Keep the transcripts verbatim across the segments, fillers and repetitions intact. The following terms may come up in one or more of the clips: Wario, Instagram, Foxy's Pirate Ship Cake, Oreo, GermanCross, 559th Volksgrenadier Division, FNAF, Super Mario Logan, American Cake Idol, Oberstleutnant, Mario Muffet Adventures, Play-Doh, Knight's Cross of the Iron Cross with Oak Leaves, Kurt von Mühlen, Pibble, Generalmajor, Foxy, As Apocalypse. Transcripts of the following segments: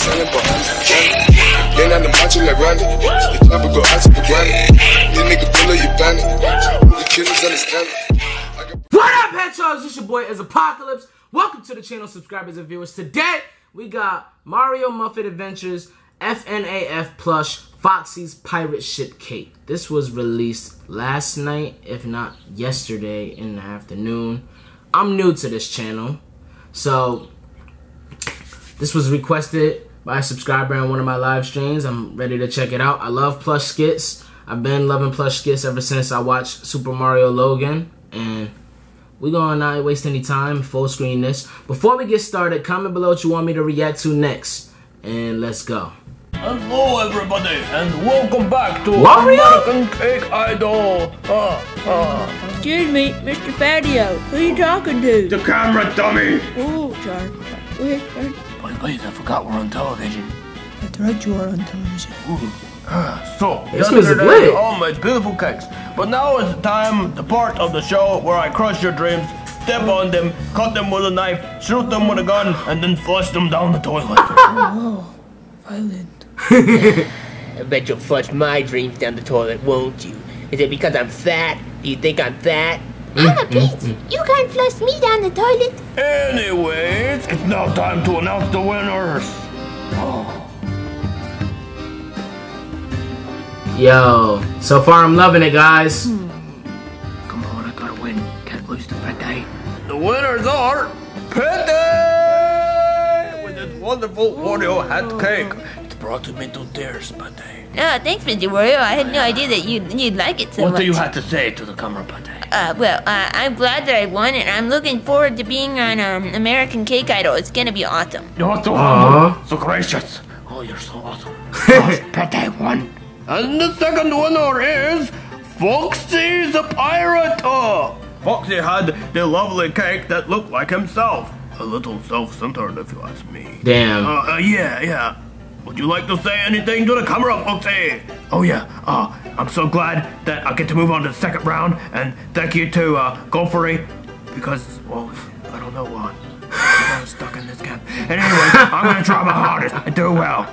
sign up on it. Then on the march like Randy, the club will go out to the granny. This nigga below you bandit, the killers understand it. What up, hedgehogs? It's your boy As Apocalypse. Welcome to the channel, subscribers and viewers. Today we got Mario Muffet Adventures F N A F plush Foxy's Pirate Ship Cake. This was released last night, if not yesterday in the afternoon. I'm new to this channel, so this was requested by a subscriber on one of my live streams. I'm ready to check it out. I love plush skits. I've been loving plush skits ever since I watched Super Mario Logan, and we're gonna not waste any time, full screen this. Before we get started, comment below what you want me to react to next, and let's go. Hello everybody, and welcome back to Mario? American Cake Idol. Uh, uh. Excuse me, Mister Fadio, who are you talking to? The camera dummy. Oh, sorry. Wait, wait. Boy, please, I forgot we're on television. That's right, you are on television. Ooh. So, yesterday I made beautiful cakes, but now is the time, the part of the show where I crush your dreams, step on them, cut them with a knife, shoot them with a gun, and then flush them down the toilet. Oh, violent. I bet you'll flush my dreams down the toilet, won't you? Is it because I'm fat? Do you think I'm fat? I'm a peach. You can't flush me down the toilet. Anyways, it's now time to announce the winners. Oh. Yo, so far I'm loving it, guys. Hmm. Come on, I gotta win. Can't lose to Pete. The winners are Pete with this wonderful Oreo hat cake. It brought to me to tears, Pete. Oh, thanks, Mister Wario. I had no idea that you'd, you'd like it so much. What do you have to say to the camera, Pete? Uh, well, uh, I'm glad that I won, and I'm looking forward to being on um, American Cake Idol. It's gonna be awesome. You're so humble, so gracious. Oh, you're so awesome. Pete won. And the second winner is Foxy the Pirate! Foxy had the lovely cake that looked like himself. A little self-centered, if you ask me. Damn. Uh, uh, yeah, yeah. Would you like to say anything to the camera, Foxy? Oh, yeah. Uh, I'm so glad that I get to move on to the second round. And thank you to uh, Gophery, because, well, I don't know what. I'm stuck in this camp. And anyway, I'm going to try my hardest and do well.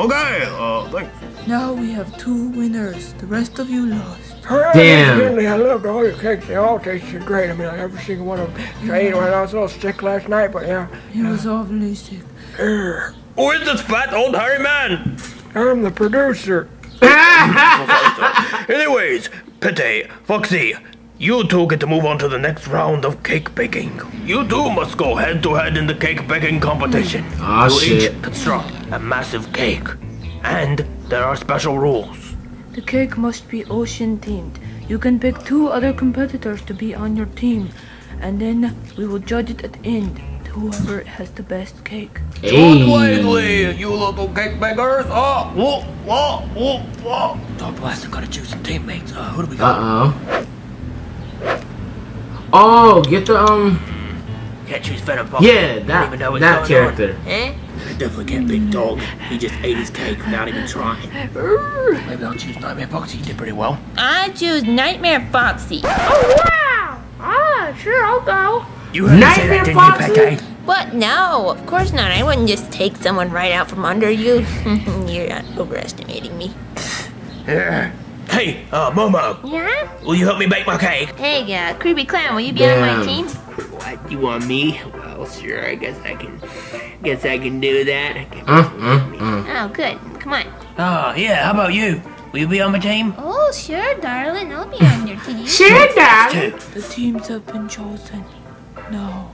Okay, uh, thanks. Now we have two winners. The rest of you lost. Hooray! Damn. I loved all your cakes. They all tasted great. I mean, like every single one of them. Mm-hmm. I ate when I was a little sick last night, but yeah. He was awfully sick. Urgh. Who is this fat old hairy man? I'm the producer. Anyways, Pete, Foxy, you two get to move on to the next round of cake baking. You two must go head to head in the cake baking competition. Oh, you shit. Each construct a massive cake. And there are special rules. The cake must be ocean themed. You can pick two other competitors to be on your team. And then we will judge it at the end to whoever has the best cake. Hey. Join widely, you little cake bakers. Oh, whoa, whoa, whoa, whoa. Top blast, I gotta choose some teammates. Uh, who do we got? Uh-oh. Oh, get the um. Can't choose Venom. Yeah, that that character. Eh? I definitely can't beat Dog. He just ate his cake without even trying. Maybe I'll choose Nightmare Foxy. He did pretty well. I choose Nightmare Foxy. Oh wow! Ah, sure, I'll go. You heard Nightmare say that, Foxy? Didn't you, Pete? What? No, of course not. I wouldn't just take someone right out from under you. You're not overestimating me. Yeah. Hey, uh, Momo. Yeah? Will you help me bake my cake? Hey, uh, Creepy Clown, will you be Damn. on my team? What? You want me? Well, sure, I guess I can, guess I can do that. I can't uh, uh, uh. Oh, good. Come on. Oh, yeah, how about you? Will you be on my team? Oh, sure, darling. I'll be on your team. Sure, darling. The teams have been chosen. Now,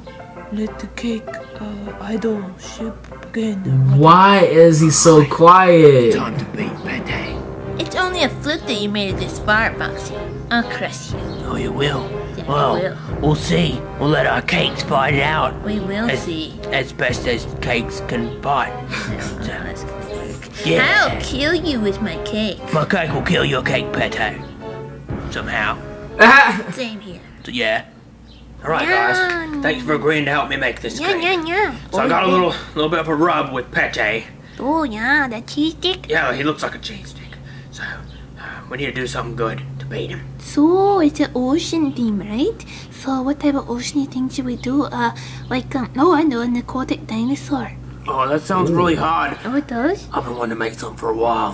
let the cake uh, idol ship begin. Why is he so quiet? Time to beat Pete. It's only a fluke that you made it this far, Foxy. I'll crush you. Oh, you will? Yeah, well, we will. We'll see. We'll let our cakes find out. We will as, see. As best as cakes can bite. No, so, yeah. I'll kill you with my cake. My cake will kill your cake, Pete. Somehow. Same here. So, yeah. Alright, guys. Yum. Thanks for agreeing to help me make this yum, cake. Yum, yum. So I got a little, little bit of a rub with Pete. Oh, yeah. That cheese stick? Yeah, he looks like a cheese stick. So, uh, we need to do something good to bait him. So, it's an ocean theme, right? So, what type of ocean thing should we do? Uh, like, um, oh, I know, an aquatic dinosaur. Oh, that sounds Ooh. really hard. Oh, it does? I've been wanting to make some for a while.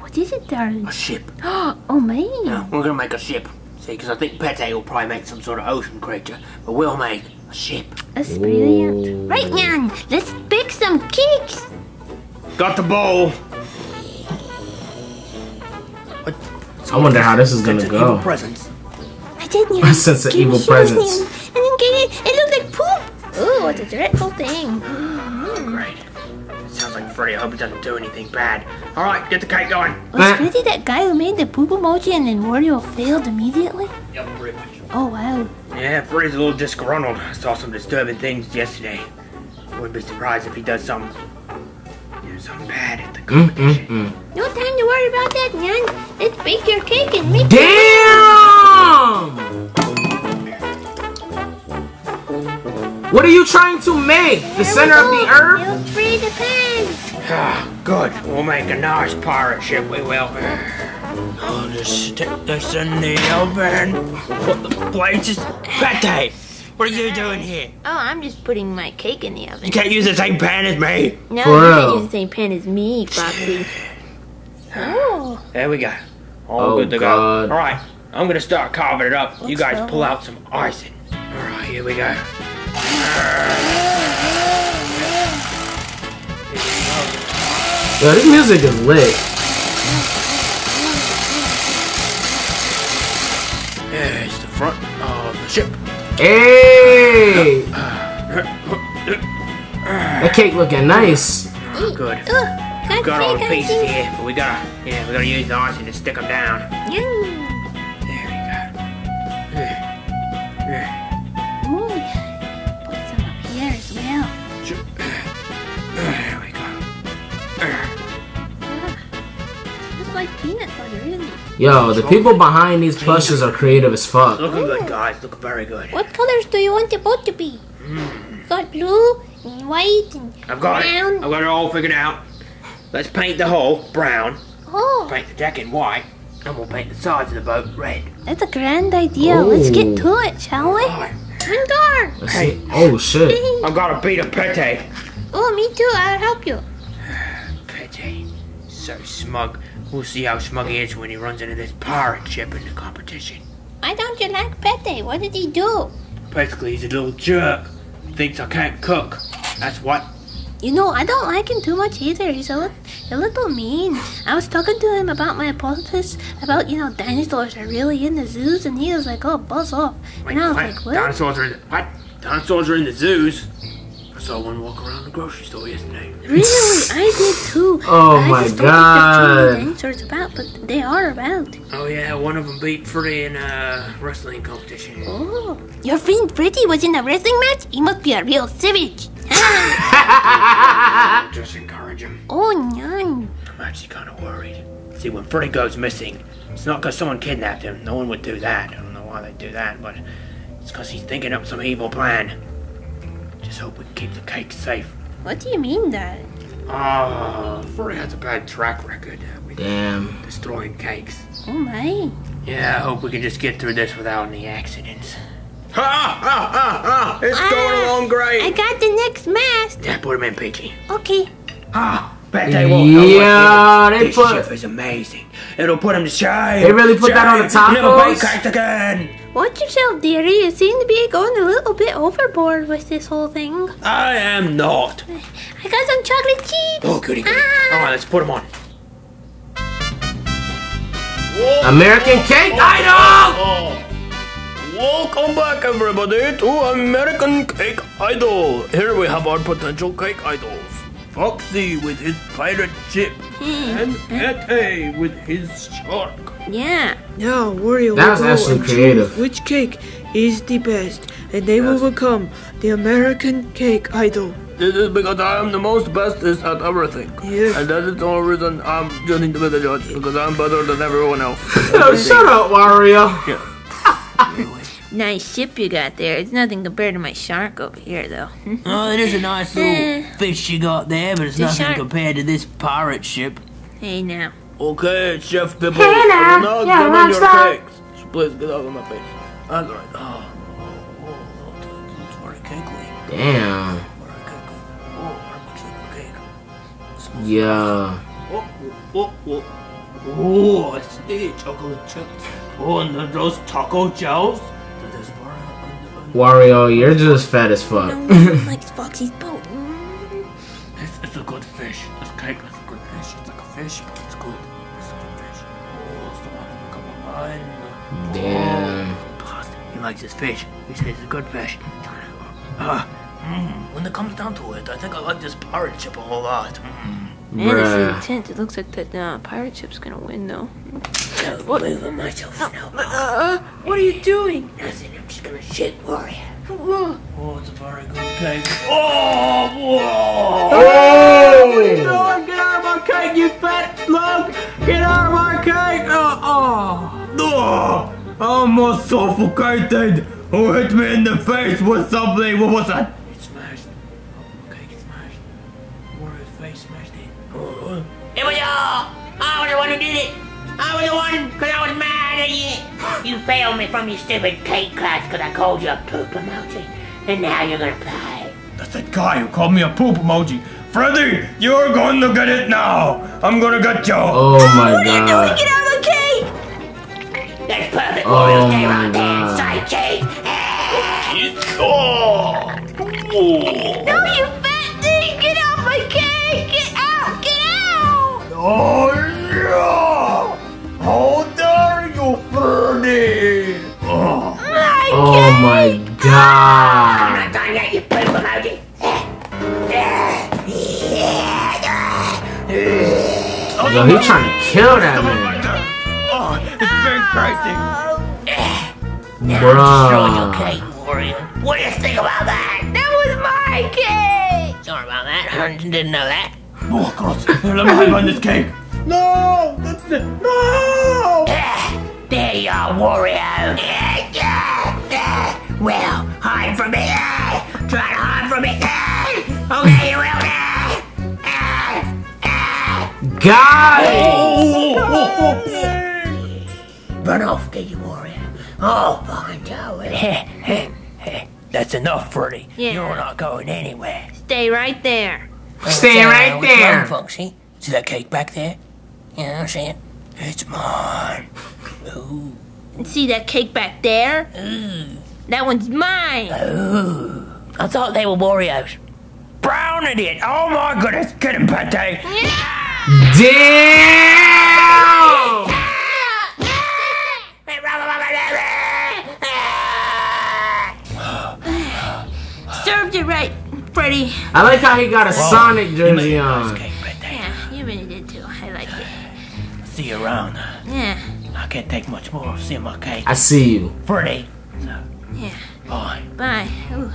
What is it, darling? A ship. Oh, man. Yeah, we're going to make a ship. See, because I think Pete will probably make some sort of ocean creature. But we'll make a ship. That's brilliant. Ooh. Right now, let's bake some cakes. Got the bowl. What? I wonder how this is going to go. Evil presence. I didn't know. Sense an evil presence. And then it, it looked like poop. Oh, what a dreadful thing. Great. It sounds like Freddy. I hope it doesn't do anything bad. Alright, get the cake going. Was Freddy that guy who made the poop emoji and then Wario failed immediately? Yep, pretty much. Oh, wow. Yeah, Freddy's a little disgruntled. I saw some disturbing things yesterday. Wouldn't be surprised if he does something, you know, something bad at the competition. Mm, mm, mm. No time to worry about that, Nyan. Let's bake your cake and make Damn! It. What are you trying to make? The there center of the earth? You'll free the pan. Good. We'll make a nice pirate ship, we will. I'll just stick this in the oven. Put the plates. Pate! What are you doing here? Oh, I'm just putting my cake in the oven. You can't use the same pan as me. No, For you real. can't use the same pan as me, Foxy. Oh. There we go. All oh, good to God. go. Alright, I'm going to start carving it up. What's you guys up? pull out some icing. Alright, here we go. Yo, this music is lit. Here's the front of the ship. Hey! That cake looking nice. Oh, good. We've got all the pieces here, but we gotta, yeah, we gotta use the icing to stick them down. There we go. There we go. It's like peanut butter, isn't it? Yo, the people behind these plushes are creative as fuck. Looking good, guys. Look very good. What colors do you want the boat to be? Mm. Got blue and white and I've got brown. It. I've got it all figured out. Let's paint the hull brown. Oh. Paint the deck in white, and we'll paint the sides of the boat red. That's a grand idea. Ooh. Let's get to it, shall we? Hey. Oh shit! I've got a beat of Pete. Oh, me too. I'll help you. Pete, so smug. We'll see how smug he is when he runs into this pirate ship in the competition. Why don't you like Pete? What did he do? Basically, he's a little jerk. He thinks I can't cook. That's what. You know, I don't like him too much either. He's a, li a little mean. I was talking to him about my hypothesis about, you know, dinosaurs are really in the zoos, and he was like, oh, buzz off. Wait, and I was what? like, what? Dinosaurs are in the, what? Dinosaurs are in the zoos? I saw one walk around the grocery store yesterday. Really? I did too. Oh, I my just God. I don't think that's what dinosaurs about, but they are about. Oh, yeah, one of them beat Freddy in a wrestling competition. Oh. Your friend Freddy was in a wrestling match? He must be a real savage. Just encourage him. Oh, nyan. I'm actually kind of worried. See, when Freddy goes missing, it's not because someone kidnapped him. No one would do that. I don't know why they'd do that, but it's because he's thinking up some evil plan. Just hope we can keep the cake safe. What do you mean, Dad? Oh, Freddy has a bad track record with Damn. destroying cakes. Oh, my. Yeah, I hope we can just get through this without any accidents. Ha ha ha ha! It's ah, going along great! I got the next mask! Yeah, put him in, Peachy. Okay. Ah! Bet they won't know yeah, what they This put... ship is amazing. It'll put him to shame. They really put shame. that on the top Never bake cakes again! Watch yourself, dearie. You seem to be going a little bit overboard with this whole thing. I am not. I got some chocolate chips! Oh, goody goody. Ah. Alright, let's put them on. Whoa. American Cake Idol! Oh. Welcome back, everybody, to American Cake Idol. Here we have our potential cake idols. Foxy with his pirate ship, and Pete with his shark. Yeah. Now, Wario will go and choose which cake is the best, and they yes. will become the American Cake Idol. This is because I am the most bestest at everything. Yes. And that is the only reason I'm joining to be the judge, because I'm better than everyone else. No, shut up, Wario. Yeah. Nice ship you got there. It's nothing compared to my shark over here, though. Oh, it is a nice little uh, fish you got there, but it's nothing shark. compared to this pirate ship. Hey, now. Okay, Chef Pibble. Hey, now. Not yeah, giving your that. cakes. So please get out of my face. That's right. Oh, oh, oh, oh, it's very cakely. Damn. Very cakely. Oh, I'm actually smells yeah. Nice. Oh, oh, oh, oh, I see chocolate chips. Oh, and then those taco gels. Wario, you're just fat as fuck. Like Foxy's boat. It's, it's a good fish. This cake is a good fish. It's like a fish, but it's good. It's a good fish. Oh, it's the one that come on mine. Damn. Oh, he likes his fish. He says it's a good fish. Uh, mm, when it comes down to it, I think I like this pirate ship a whole lot. Mm. Man, bruh. It's intense. It looks like that uh, pirate ship's gonna win, though. I'm moving myself now. Uh, what are you doing? Nothing. I'm just gonna shit Wario. Whoa. Oh, it's a very good cake. Oh, whoa! Oh! What are you doing? Get out of my cake, you fat slug! Get out of my cake! Oh, oh! Oh! I'm almost suffocated! Who hit me in the face with something? What was that? It smashed. Oh, cake it smashed. Wario's face smashed it. Oh, oh. It was all! I was the one who did it! I was the one because I was mad at you. You failed me from your stupid cake class because I called you a poop emoji. And now you're going to play. That's that guy who called me a poop emoji. Freddy, you're going to get it now. I'm going to get you. Oh, oh my what God. What are you doing? Get out of the cake. That's perfect. Oh, stay right there. Side cake. Oh. No, you fat thing. Get out of my cake. Get out. Get out. Oh, yeah. How dare you, Freddy! Oh, my, oh my God! I'm not done yet, you poop emoji! Yo, he's trying to kill that man! Right oh, it's very crazy! Bruh! Destroying your cake, Wario. What do you think about that? That was my cake! Sorry about that, I didn't know that. Oh, God! Let me hide behind this cake! No! That's the, no! Uh, there you are, Wario. Uh, uh, uh, well, hide from me. Uh, try to hide from me. Uh, okay, you will. Uh, uh, Guys! Oh, oh, oh. Run off, did you, Wario? Oh, fucking Joey. That's enough, Freddy. Yeah. You're not going anywhere. Stay right there. Well, Stay uh, right there. Wrong, Foxy? See that cake back there? You know what I'm saying? It's mine. Ooh. See that cake back there? Ooh. That one's mine. Ooh. I thought they were Wario's. Browning it. Oh my goodness. Get him, Pate. Yeah. Damn. Served it right, Freddy. I like how he got a Whoa. Sonic jersey on. Yeah, you really did too. I like it. See you around. Yeah. I can't take much more of seeing my cake. I see you. Freddy. So, yeah. Bye. Bye. Ooh.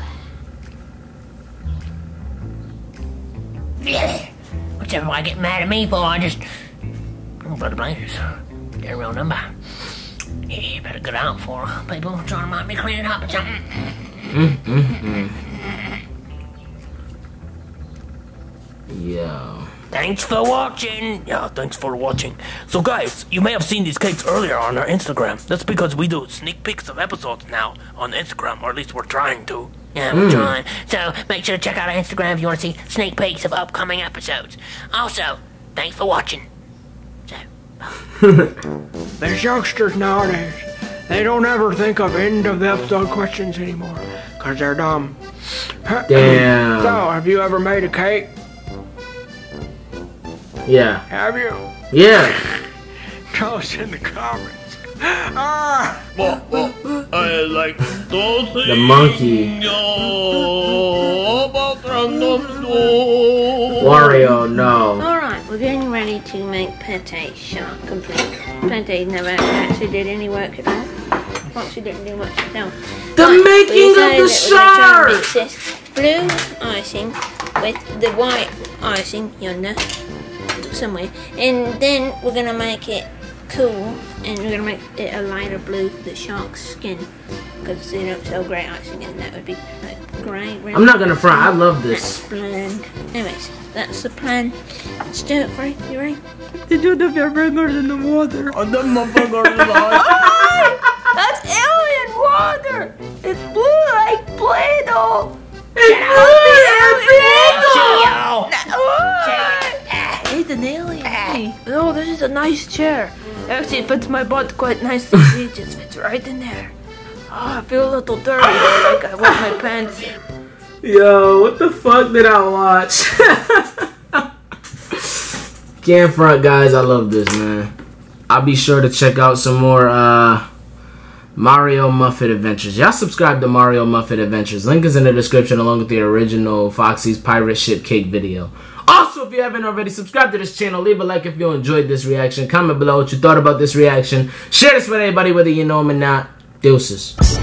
Yeah. What's everybody getting mad at me for? I just... I'm for the blazers. They're a real number. Yeah, you better get out for people trying to make me clean it up or something. Mm, mm, mm. Yeah. Thanks for watching! Yeah, thanks for watching. So guys, you may have seen these cakes earlier on our Instagram. That's because we do sneak peeks of episodes now on Instagram, or at least we're trying to. Yeah, we're mm. trying. So make sure to check out our Instagram if you want to see sneak peeks of upcoming episodes. Also, thanks for watching. So, these youngsters nowadays, they don't ever think of end of the episode questions anymore, because they're dumb. Damn. So, have you ever made a cake? Yeah. Have you? Yeah. Tell us in the comments. Ah! Well, well, I like those. The monkey. Wario, no. Alright, we're getting ready to make Pate's shot complete. Pate never actually did any work at all. Foxy didn't do much at all. The right, making of the shark! Blue icing with the white icing yonder. Somewhere, and then we're gonna make it cool, and we're gonna make it a lighter blue for the shark's skin, because they don't sell grey icing, and that would be like grey. I'm not gonna front. I love this. That's bland. Anyways, that's the plan. Let's do it, Freddy. You ready? They do the fingers in the water. Oh, that's alien water. It's blue like Play-Doh. It's blue like Play-Doh. an alien. Ah. No, this is a nice chair. Actually, it fits my butt quite nicely. See, it just fits right in there. Oh, I feel a little dirty, though, like I wet my pants. Yo, what the fuck did I watch? Can't front, guys. I love this, man. I'll be sure to check out some more uh, Mario Muffet Adventures. Y'all subscribe to Mario Muffet Adventures. Link is in the description along with the original Foxy's Pirate Ship Cake video. Also, if you haven't already, subscribe to this channel. Leave a like if you enjoyed this reaction. Comment below what you thought about this reaction. Share this with anybody, whether you know them or not. Deuces.